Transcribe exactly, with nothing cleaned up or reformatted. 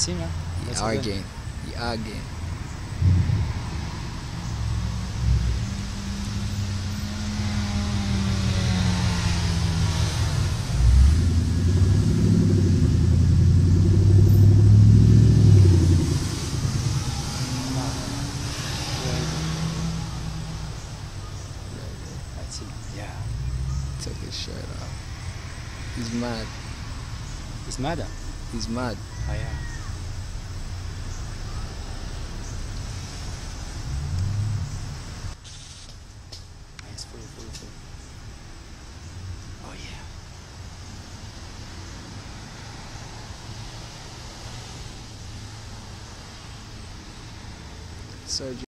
See, man. That's our game. The odd game. Yeah. Took his shirt off. He's mad. He's mad? He's mad. I am. Nice, full, full, full. Oh, yeah. Sergio.